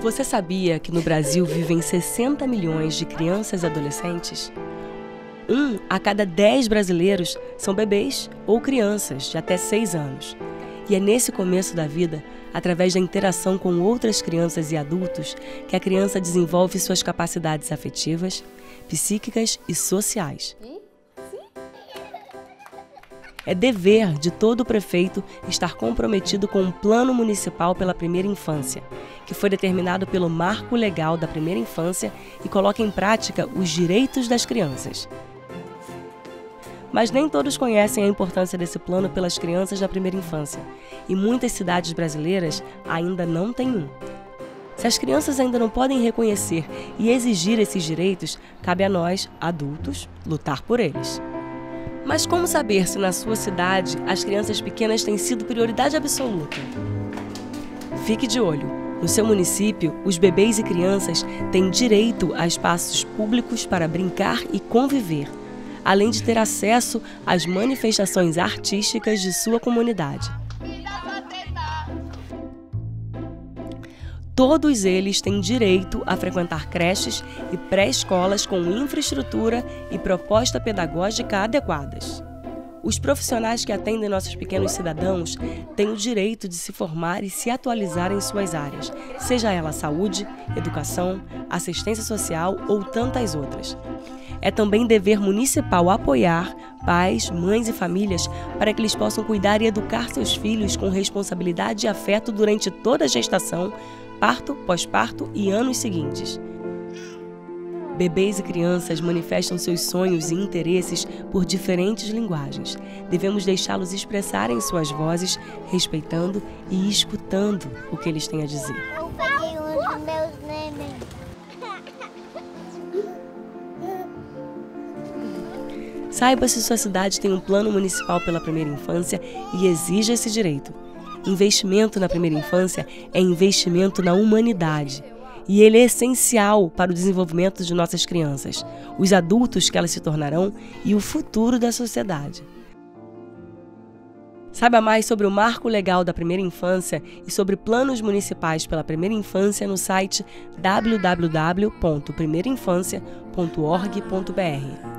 Você sabia que no Brasil vivem 60 milhões de crianças e adolescentes? 1 a cada 10 brasileiros são bebês ou crianças de até 6 anos. E é nesse começo da vida, através da interação com outras crianças e adultos, que a criança desenvolve suas capacidades afetivas, psíquicas e sociais. É dever de todo prefeito estar comprometido com um plano municipal pela primeira infância, que foi determinado pelo Marco Legal da Primeira Infância e coloca em prática os direitos das crianças. Mas nem todos conhecem a importância desse plano pelas crianças na primeira infância, e muitas cidades brasileiras ainda não têm um. Se as crianças ainda não podem reconhecer e exigir esses direitos, cabe a nós, adultos, lutar por eles. Mas como saber se na sua cidade as crianças pequenas têm sido prioridade absoluta? Fique de olho. No seu município, os bebês e crianças têm direito a espaços públicos para brincar e conviver, além de ter acesso às manifestações artísticas de sua comunidade. Todos eles têm direito a frequentar creches e pré-escolas com infraestrutura e proposta pedagógica adequadas. Os profissionais que atendem nossos pequenos cidadãos têm o direito de se formar e se atualizar em suas áreas, seja ela saúde, educação, assistência social ou tantas outras. É também dever municipal apoiar pais, mães e famílias para que eles possam cuidar e educar seus filhos com responsabilidade e afeto durante toda a gestação, parto, pós-parto e anos seguintes. Bebês e crianças manifestam seus sonhos e interesses por diferentes linguagens. Devemos deixá-los expressarem suas vozes, respeitando e escutando o que eles têm a dizer. Saiba se sua cidade tem um plano municipal pela primeira infância e exija esse direito. Investimento na primeira infância é investimento na humanidade. E ele é essencial para o desenvolvimento de nossas crianças, os adultos que elas se tornarão e o futuro da sociedade. Saiba mais sobre o Marco Legal da Primeira Infância e sobre planos municipais pela primeira infância no site www.primeirainfancia.org.br.